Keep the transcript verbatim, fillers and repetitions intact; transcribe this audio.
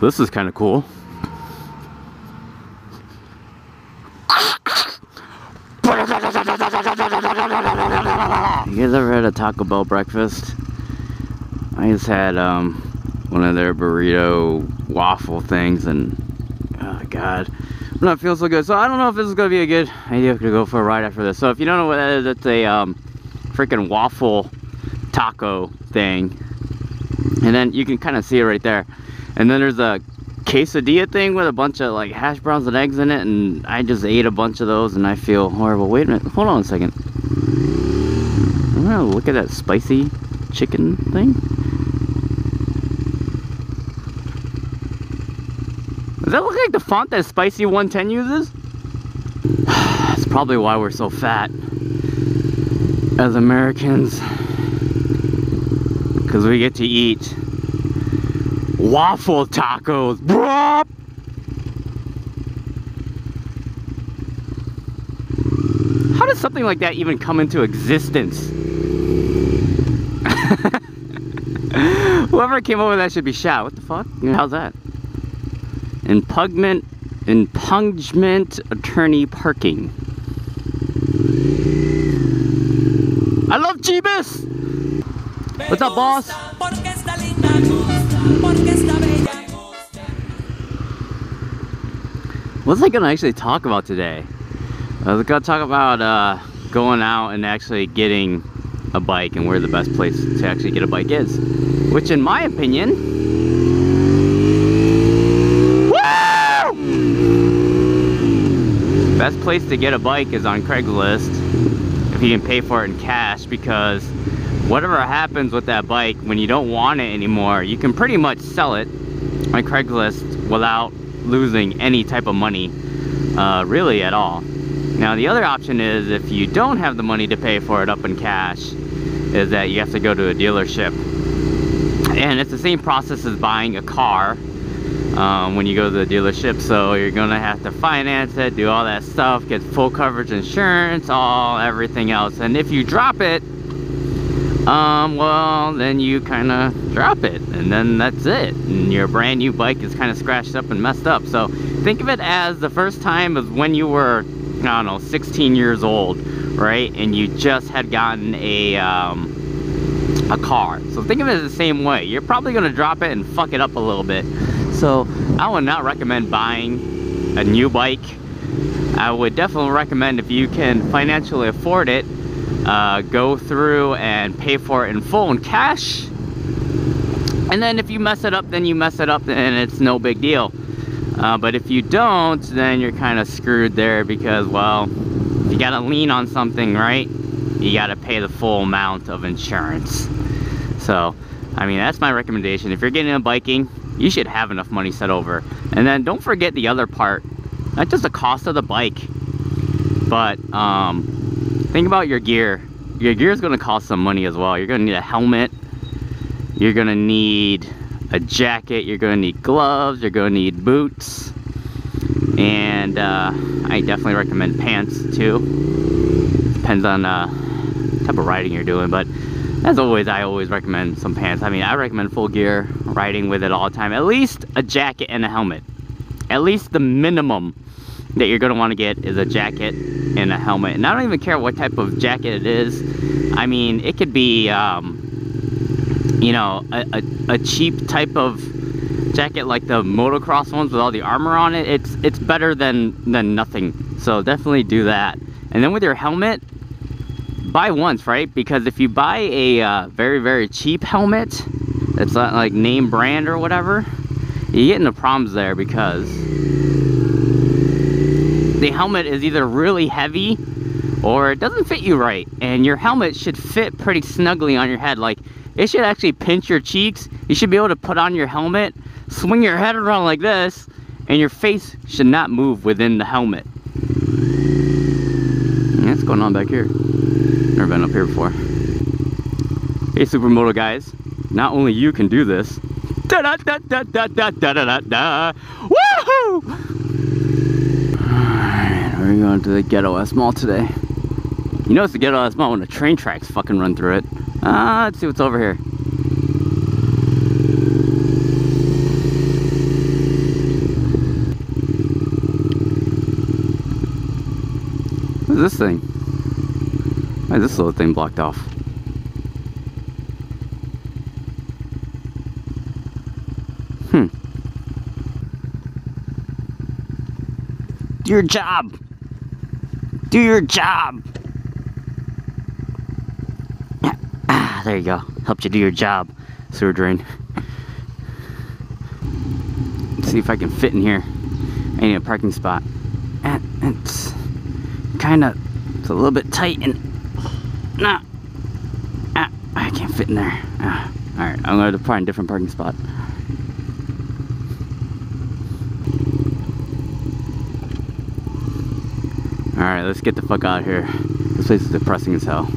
This is kind of cool. You guys ever had a Taco Bell breakfast? I just had um, one of their burrito waffle things, and oh god, I'm not feeling so good. So I don't know if this is going to be a good idea to go for a ride after this. So if you don't know what that is, it's a um, freaking waffle taco thing. And then you can kind of see it right there. And then there's a quesadilla thing with a bunch of like hash browns and eggs in it, and I just ate a bunch of those and I feel horrible. Wait a minute, hold on a second. I'm gonna look at that spicy chicken thing. Does that look like the font that Spicy one ten uses? That's probably why we're so fat as Americans. Because we get to eat waffle tacos. Bruh! How does something like that even come into existence? Whoever came up with that should be shot. What the fuck? Yeah. How's that? Impugnment, impungement attorney parking. I love Chibis! What's up, boss? What's I gonna actually talk about today? I was gonna talk about uh, going out and actually getting a bike and where the best place to actually get a bike is. Which in my opinion, best place to get a bike is on Craigslist if you can pay for it in cash, because whatever happens with that bike when you don't want it anymore, you can pretty much sell it on Craigslist without losing any type of money uh, really at all. Now the other option is, if you don't have the money to pay for it up in cash, is that you have to go to a dealership, and it's the same process as buying a car. Um, when you go to the dealership, so you're gonna have to finance it, do all that stuff, get full coverage insurance, all everything else. And if you drop it, um, well, then you kind of drop it, and then that's it, and your brand new bike is kind of scratched up and messed up. So think of it as the first time as when you were, I don't know, sixteen years old, right? And you just had gotten a um, a car. So think of it as the same way. You're probably gonna drop it and fuck it up a little bit. So I would not recommend buying a new bike. I would definitely recommend, if you can financially afford it, uh, go through and pay for it in full in cash. And then if you mess it up, then you mess it up and it's no big deal. Uh, but if you don't, then you're kind of screwed there, because, well, you gotta lean on something, right? You gotta pay the full amount of insurance. So, I mean, that's my recommendation. If you're getting into biking, you should have enough money set over. And then don't forget the other part, not just the cost of the bike, but um, think about your gear. Your gear is going to cost some money as well. You're going to need a helmet, you're going to need a jacket, you're going to need gloves, you're going to need boots, and uh, I definitely recommend pants too. Depends on uh, what type of riding you're doing, but as always, I always recommend some pants. I mean, I recommend full gear, riding with it all the time. At least a jacket and a helmet. At least the minimum that you're gonna wanna get is a jacket and a helmet. And I don't even care what type of jacket it is. I mean, it could be, um, you know, a, a, a cheap type of jacket like the motocross ones with all the armor on it. It's, it's better than, than nothing. So definitely do that. And then with your helmet, buy once, right? Because if you buy a uh, very very cheap helmet that's not like name brand or whatever, you get into problems there, because the helmet is either really heavy or it doesn't fit you right. And your helmet should fit pretty snugly on your head. Like, it should actually pinch your cheeks. You should be able to put on your helmet, swing your head around like this, and your face should not move within the helmet. What's going on back here? Never been up here before. Hey, Supermoto guys. Not only you can do this. Da da da da da da da da da. Woohoo! Alright, we're going to the Ghetto S Mall today. You know it's the Ghetto S Mall when the train tracks fucking run through it. Ah, uh, let's see what's over here. this thing? Why is this little thing blocked off? Hmm. Do your job. Do your job. Ah, there you go. Helped you do your job, sewer drain. Let's see if I can fit in here. I need a parking spot. It's kind of, it's a little bit tight and no, ah, I can't fit in there. Ah, all right, I'm going to find a different parking spot. All right, let's get the fuck out of here. This place is depressing as hell.